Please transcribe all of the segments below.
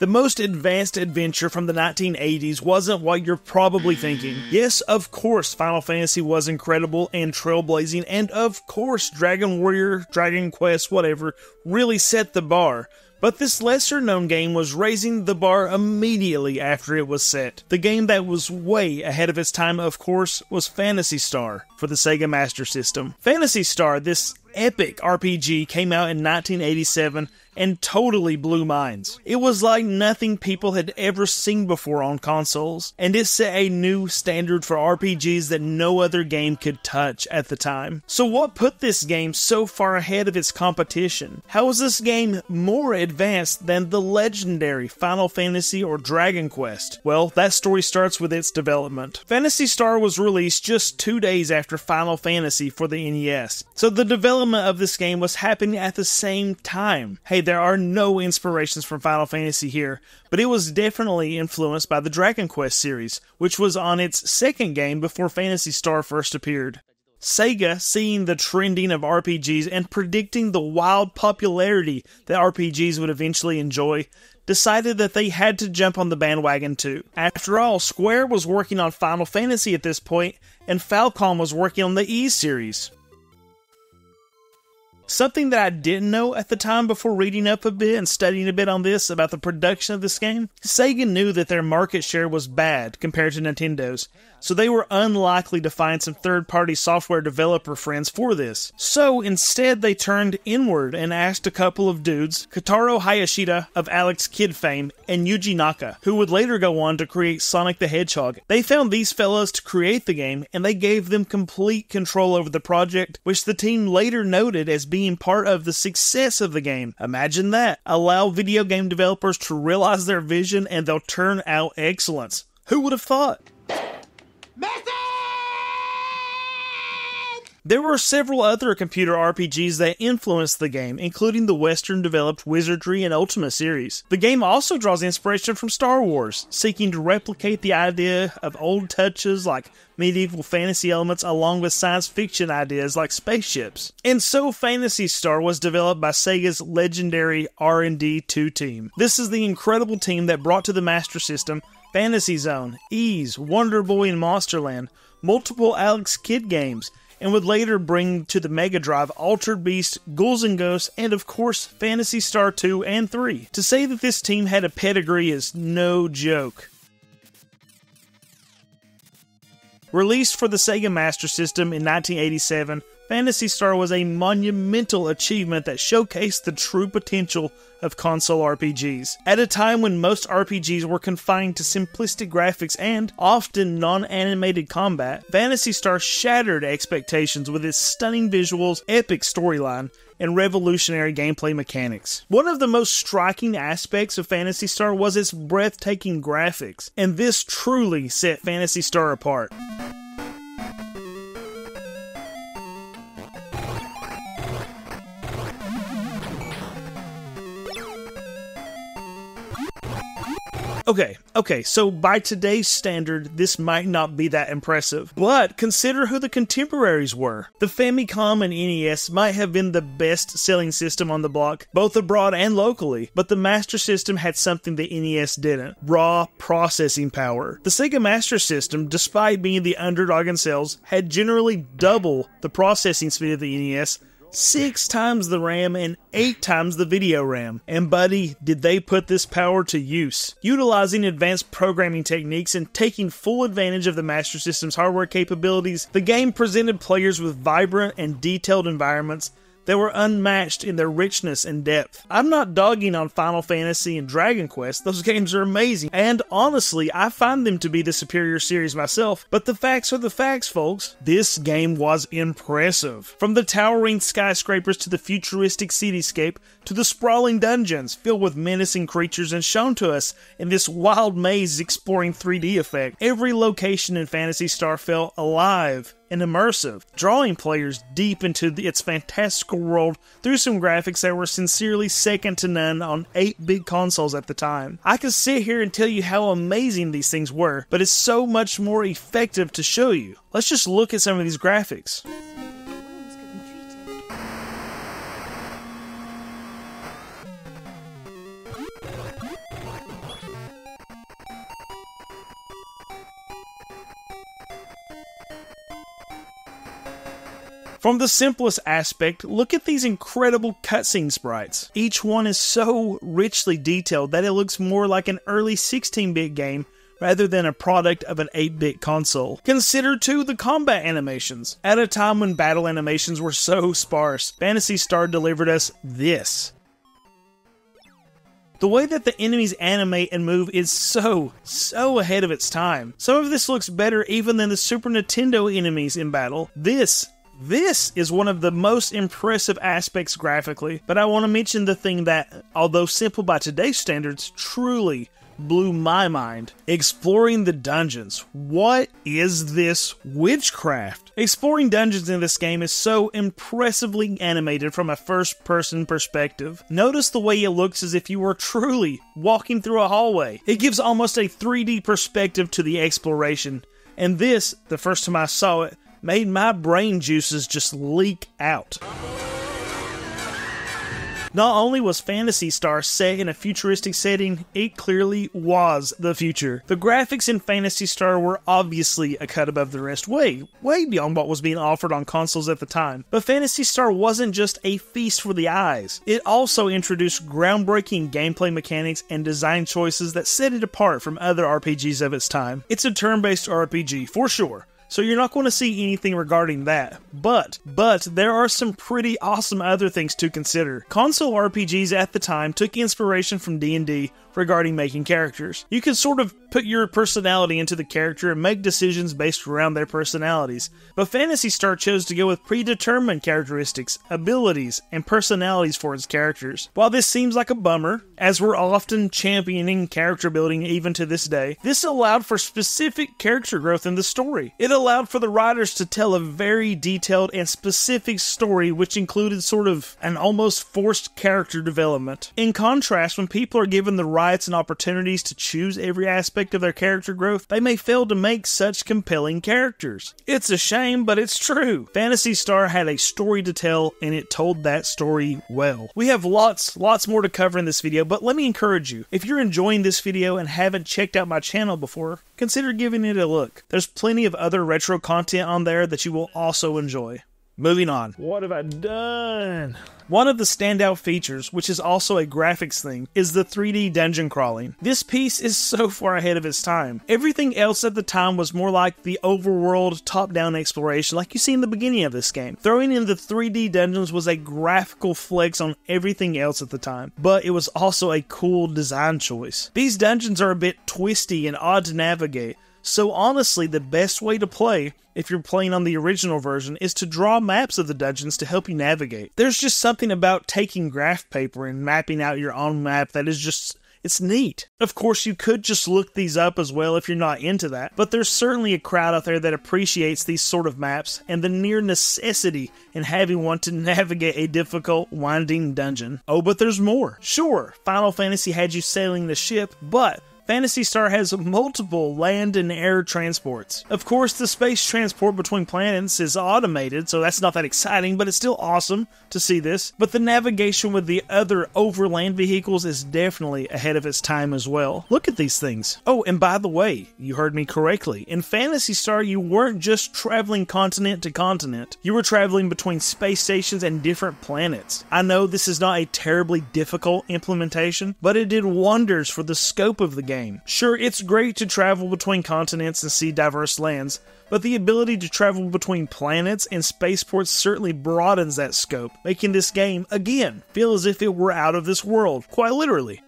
The most advanced adventure from the 1980s wasn't what you're probably thinking. Yes, of course, Final Fantasy was incredible and trailblazing, and of course, Dragon Warrior, Dragon Quest, whatever, really set the bar. But this lesser-known game was raising the bar immediately after it was set. The game that was way ahead of its time, of course, was Phantasy Star for the Sega Master System. Phantasy Star, this epic RPG, came out in 1987 and totally blew minds. It was like nothing people had ever seen before on consoles, and it set a new standard for RPGs that no other game could touch at the time. So what put this game so far ahead of its competition? How was this game more advanced than the legendary Final Fantasy or Dragon Quest? Well, that story starts with its development. Phantasy Star was released just 2 days after Final Fantasy for the NES, so the development of this game was happening at the same time. Hey, there are no inspirations from Final Fantasy here, but it was definitely influenced by the Dragon Quest series, which was on its second game before Phantasy Star first appeared. Sega, seeing the trending of RPGs and predicting the wild popularity that RPGs would eventually enjoy, decided that they had to jump on the bandwagon too. After all, Square was working on Final Fantasy at this point, and Falcom was working on the Ys series. Something that I didn't know at the time before reading up a bit and studying a bit on this about the production of this game, Sega knew that their market share was bad compared to Nintendo's, so they were unlikely to find some third-party software developer friends for this. So instead they turned inward and asked a couple of dudes, Kotaro Hayashida of Alex Kidd fame and Yuji Naka, who would later go on to create Sonic the Hedgehog. They found these fellows to create the game, and they gave them complete control over the project, which the team later noted as being part of the success of the game. Imagine that. Allow video game developers to realize their vision and they'll turn out excellence. Who would have thought? Message! There were several other computer RPGs that influenced the game, including the Western-developed Wizardry and Ultima series. The game also draws inspiration from Star Wars, seeking to replicate the idea of old touches like medieval fantasy elements along with science fiction ideas like spaceships. And so Phantasy Star was developed by Sega's legendary R&D 2 team. This is the incredible team that brought to the Master System Phantasy Zone, Ys, Wonder Boy and Monsterland, multiple Alex Kidd games, and would later bring to the Mega Drive Altered Beast, Ghouls and Ghosts, and of course Phantasy Star 2 and 3. To say that this team had a pedigree is no joke. Released for the Sega Master System in 1987, Phantasy Star was a monumental achievement that showcased the true potential of console RPGs. At a time when most RPGs were confined to simplistic graphics and often non-animated combat, Phantasy Star shattered expectations with its stunning visuals, epic storyline, and revolutionary gameplay mechanics. One of the most striking aspects of Phantasy Star was its breathtaking graphics, and this truly set Phantasy Star apart. Okay, so by today's standard, this might not be that impressive, but consider who the contemporaries were. The Famicom and NES might have been the best-selling system on the block, both abroad and locally, but the Master System had something the NES didn't: raw processing power. The Sega Master System, despite being the underdog in sales, had generally double the processing speed of the NES, 6 times the RAM and 8 times the video RAM. And buddy, did they put this power to use. Utilizing advanced programming techniques and taking full advantage of the Master System's hardware capabilities, the game presented players with vibrant and detailed environments that were unmatched in their richness and depth. I'm not dogging on Final Fantasy and Dragon Quest, those games are amazing, and honestly, I find them to be the superior series myself, but the facts are the facts, folks. This game was impressive. From the towering skyscrapers to the futuristic cityscape, to the sprawling dungeons filled with menacing creatures and shown to us in this wild maze exploring 3D effect, every location in Phantasy Star felt alive and immersive, drawing players deep into its fantastical world through some graphics that were sincerely second to none on 8 big consoles at the time. I could sit here and tell you how amazing these things were, but it's so much more effective to show you. Let's just look at some of these graphics. From the simplest aspect, look at these incredible cutscene sprites. Each one is so richly detailed that it looks more like an early 16-bit game rather than a product of an 8-bit console. Consider too the combat animations. At a time when battle animations were so sparse, Phantasy Star delivered us this. The way that the enemies animate and move is so ahead of its time. Some of this looks better even than the Super Nintendo enemies in battle. This is one of the most impressive aspects graphically, but I want to mention the thing that, although simple by today's standards, truly blew my mind. Exploring the dungeons. What is this witchcraft? Exploring dungeons in this game is so impressively animated from a first-person perspective. Notice the way it looks as if you were truly walking through a hallway. It gives almost a 3D perspective to the exploration, and this, the first time I saw it, made my brain juices just leak out. Not only was Phantasy Star set in a futuristic setting, it clearly was the future. The graphics in Phantasy Star were obviously a cut above the rest, way beyond what was being offered on consoles at the time. But Phantasy Star wasn't just a feast for the eyes. It also introduced groundbreaking gameplay mechanics and design choices that set it apart from other RPGs of its time. It's a turn-based RPG, for sure. So you're not going to see anything regarding that, but there are some pretty awesome other things to consider. Console RPGs at the time took inspiration from D&D regarding making characters. You could sort of put your personality into the character and make decisions based around their personalities, but Phantasy Star chose to go with predetermined characteristics, abilities, and personalities for its characters. While this seems like a bummer, as we're often championing character building even to this day, this allowed for specific character growth in the story. It allowed for the writers to tell a very detailed and specific story, which included sort of an almost forced character development. In contrast, when people are given the rights and opportunities to choose every aspect of their character growth, they may fail to make such compelling characters. It's a shame, but it's true. Phantasy Star had a story to tell, and it told that story well. We have lots more to cover in this video, but let me encourage you, if you're enjoying this video and haven't checked out my channel before, consider giving it a look. There's plenty of other retro content on there that you will also enjoy. Moving on. What have I done? One of the standout features, which is also a graphics thing, is the 3D dungeon crawling. This piece is so far ahead of its time. Everything else at the time was more like the overworld top-down exploration like you see in the beginning of this game. Throwing in the 3D dungeons was a graphical flex on everything else at the time, but it was also a cool design choice. These dungeons are a bit twisty and odd to navigate, so honestly, the best way to play, if you're playing on the original version, is to draw maps of the dungeons to help you navigate. There's just something about taking graph paper and mapping out your own map that is just, it's neat. Of course, you could just look these up as well if you're not into that, but there's certainly a crowd out there that appreciates these sort of maps and the near necessity in having one to navigate a difficult, winding dungeon. Oh, but there's more. Sure, Final Fantasy had you sailing the ship, but Phantasy Star has multiple land and air transports. Of course, the space transport between planets is automated, so that's not that exciting, but it's still awesome to see this. But the navigation with the other overland vehicles is definitely ahead of its time as well. Look at these things. Oh, and by the way, you heard me correctly. In Phantasy Star, you weren't just traveling continent to continent. You were traveling between space stations and different planets. I know this is not a terribly difficult implementation, but it did wonders for the scope of the game. Sure, it's great to travel between continents and see diverse lands, but the ability to travel between planets and spaceports certainly broadens that scope, making this game, again, feel as if it were out of this world, quite literally.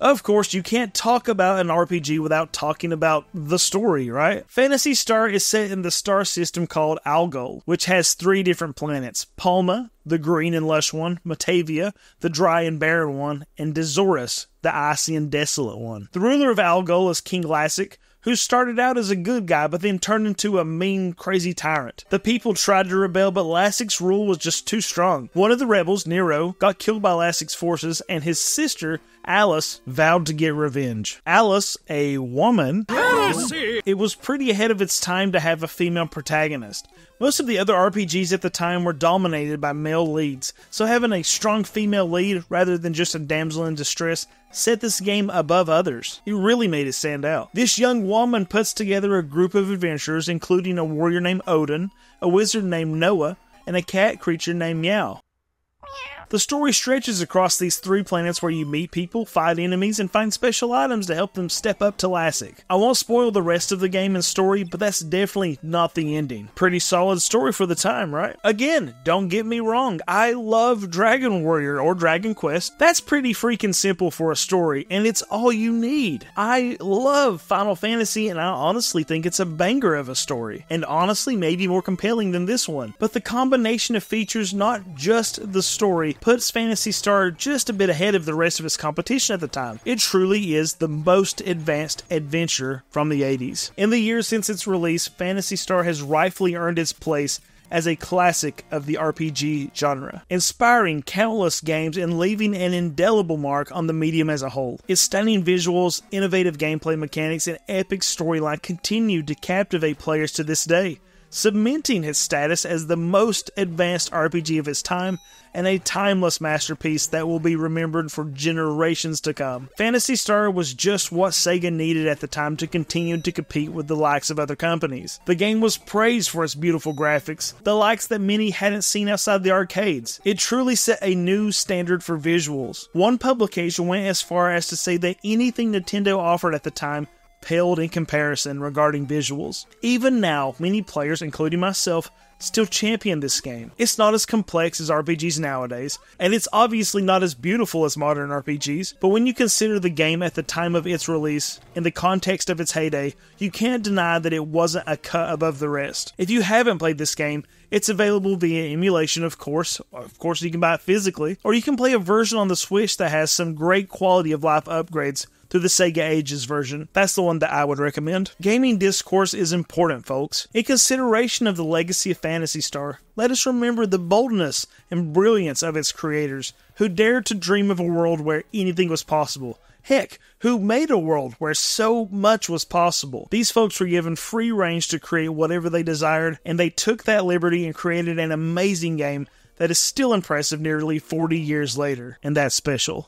Of course, you can't talk about an RPG without talking about the story, right? Phantasy Star is set in the star system called Algol, which has 3 different planets: Palma, the green and lush one, Motavia, the dry and barren one, and Desorus, the icy and desolate one. The ruler of Algol is King Lassic, who started out as a good guy but then turned into a mean, crazy tyrant. The people tried to rebel, but Lassic's rule was just too strong. One of the rebels, Nero, got killed by Lassic's forces, and his sister, Alice, vowed to get revenge. Alice, a woman... Fantasy! It was pretty ahead of its time to have a female protagonist. Most of the other RPGs at the time were dominated by male leads, so having a strong female lead rather than just a damsel in distress set this game above others. It really made it stand out. This young woman puts together a group of adventurers, including a warrior named Odin, a wizard named Noah, and a cat creature named Meow. The story stretches across these three planets where you meet people, fight enemies, and find special items to help them step up to Lassic. I won't spoil the rest of the game and story, but that's definitely not the ending. Pretty solid story for the time, right? Again, don't get me wrong, I love Dragon Warrior or Dragon Quest. That's pretty freaking simple for a story, and it's all you need. I love Final Fantasy, and I honestly think it's a banger of a story, and honestly maybe more compelling than this one. But the combination of features, not just the story, puts Phantasy Star just a bit ahead of the rest of its competition at the time. It truly is the most advanced adventure from the 80s. In the years since its release, Phantasy Star has rightfully earned its place as a classic of the RPG genre, inspiring countless games and leaving an indelible mark on the medium as a whole. Its stunning visuals, innovative gameplay mechanics, and epic storyline continue to captivate players to this day, cementing its status as the most advanced RPG of its time and a timeless masterpiece that will be remembered for generations to come. Phantasy Star was just what Sega needed at the time to continue to compete with the likes of other companies. The game was praised for its beautiful graphics, the likes that many hadn't seen outside the arcades. It truly set a new standard for visuals. One publication went as far as to say that anything Nintendo offered at the time paled in comparison regarding visuals. Even now, many players, including myself, still champion this game. It's not as complex as RPGs nowadays, and it's obviously not as beautiful as modern RPGs, but when you consider the game at the time of its release, in the context of its heyday, you can't deny that it wasn't a cut above the rest. If you haven't played this game, it's available via emulation, of course. Of course, you can buy it physically, or you can play a version on the Switch that has some great quality of life upgrades through the Sega Ages version. That's the one that I would recommend. Gaming discourse is important, folks. In consideration of the legacy of Phantasy Star, let us remember the boldness and brilliance of its creators, who dared to dream of a world where anything was possible. Heck, who made a world where so much was possible? These folks were given free range to create whatever they desired, and they took that liberty and created an amazing game that is still impressive nearly 40 years later, and that's special.